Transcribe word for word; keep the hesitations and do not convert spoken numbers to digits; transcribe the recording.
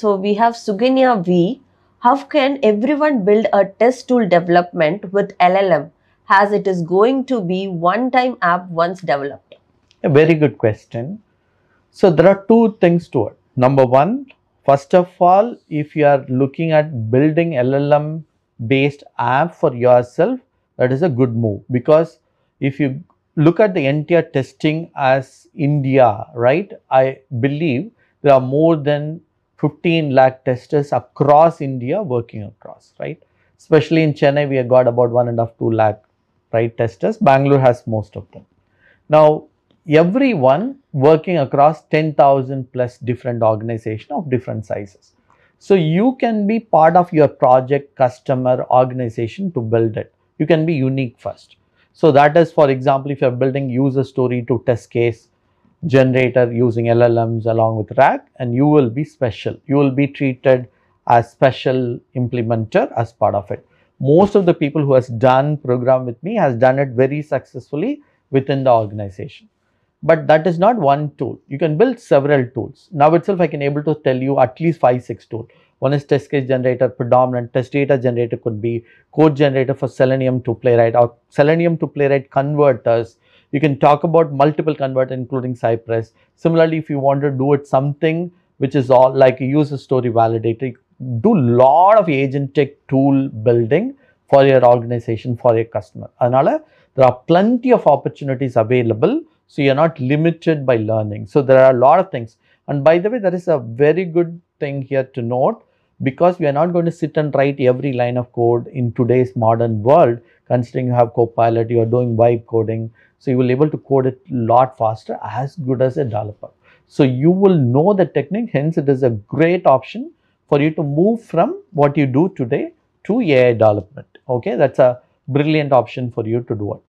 So we have Suganya V. How can everyone build a test tool development with L L M as it is going to be one-time app once developed? A very good question. So there are two things to it. Number one, first of all, if you are looking at building L L M based app for yourself, that is a good move, because if you look at the entire testing as India, right, I believe there are more than fifteen lakh testers across India working across, right? Especially in Chennai, we have got about one and a half, two lakh, right, testers. Bangalore has most of them. Now, everyone working across ten thousand plus different organizations of different sizes. So you can be part of your project, customer, organization to build it. You can be unique first. So that is, for example, if you are building user story to test case generator using L L Ms along with R A G, and you will be special. You will be treated as special implementer as part of it. Most of the people who has done program with me has done it very successfully within the organization. But that is not one tool. You can build several tools. Now itself, I can able to tell you at least five, six tools. One is test case generator, predominant test data generator, could be code generator for Selenium to Playwright or Selenium to Playwright converters. You can talk about multiple converters, including Cypress. Similarly, if you want to do it something which is all like a user story validator, do a lot of agentic tool building for your organization, for your customer. Another, there are plenty of opportunities available. So you're not limited by learning. So there are a lot of things. And by the way, that is a very good thing here to note, because we are not going to sit and write every line of code in today's modern world. Considering you have Copilot, you are doing vibe coding. So you will be able to code it a lot faster, as good as a developer. So you will know the technique. Hence, it is a great option for you to move from what you do today to A I development. Okay, that's a brilliant option for you to do it.